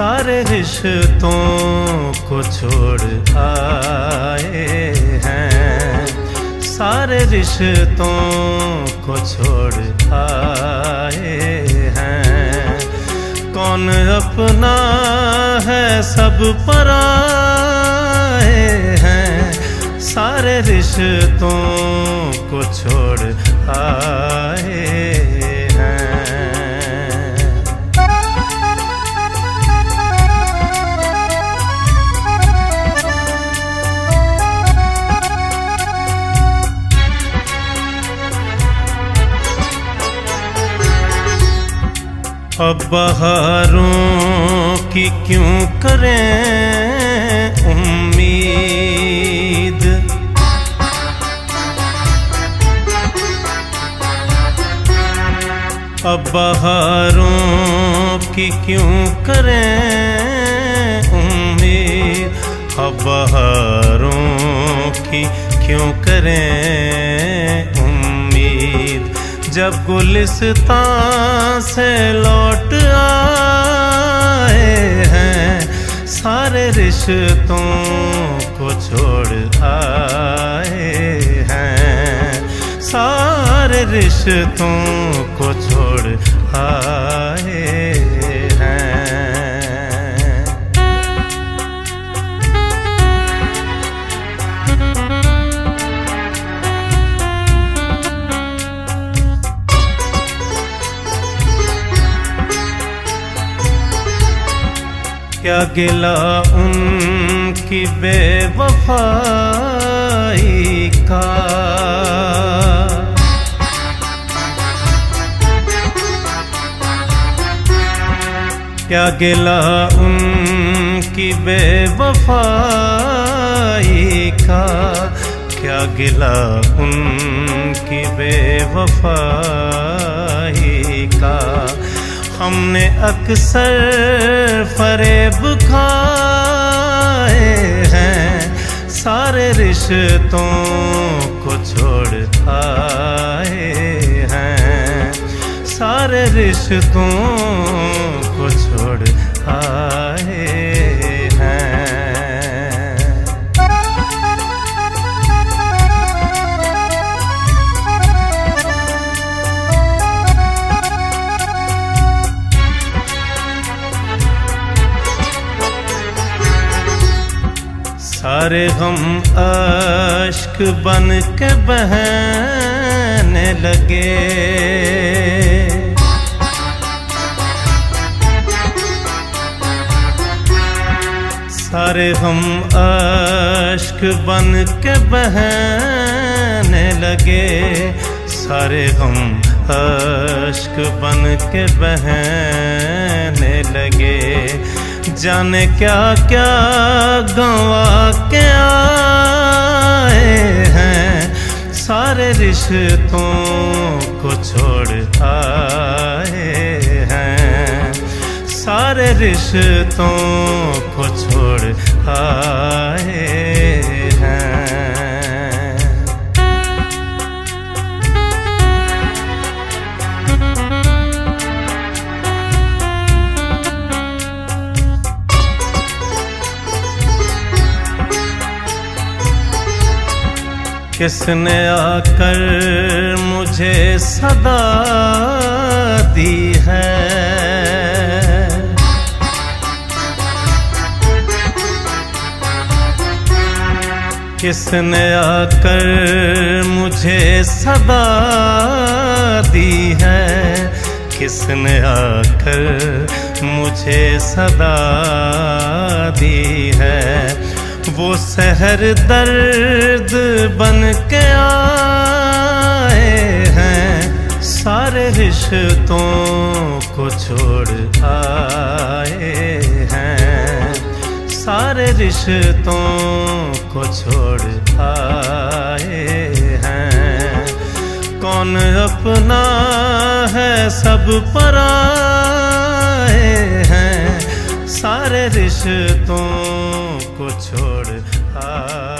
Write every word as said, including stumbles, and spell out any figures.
सारे रिश्तों को छोड़ आए हैं, सारे रिश्तों को छोड़ आए हैं। कौन अपना है सब पराए हैं, सारे रिश्तों को छोड़ आए हैं। अब बहारों की क्यों करें उम्मीद, अब बहारों की क्यों करें उम्मीद, अब बहारों की क्यों करें उम्मीद। जब गुलिस्तां से लौट आए हैं, सारे रिश्तों को छोड़ आए हैं, सारे रिश्तों को छोड़ आए हैं। क्या गिला उनकी बेवफाई का, क्या गिला उनकी बेवफाई का, क्या गिला उनकी बेवफाई का। हमने अक्सर फरेब खाए हैं, सारे रिश्तों को छोड़ आए हैं, सारे रिश्तों को छोड़ आए हैं। सारे गम अश्क बन के बहने लगे, सारे गम अश्क बन के बहने लगे, सारे गम अश्क बन के बहने लगे। जाने क्या क्या गंवा के आए हैं, सारे रिश्तों को छोड़ आए हैं, सारे रिश्तों को छोड़ आए हैं। किसने आकर मुझे सदा दी है, किसने आकर मुझे सदा दी है, किसने आकर मुझे सदा दी है। वो सहर दर्द बन के आए हैं, सारे रिश्तों को छोड़ आए हैं, सारे रिश्तों को छोड़ आए हैं। कौन अपना है सब पराए हैं, सारे रिश्तों को छोड़ आ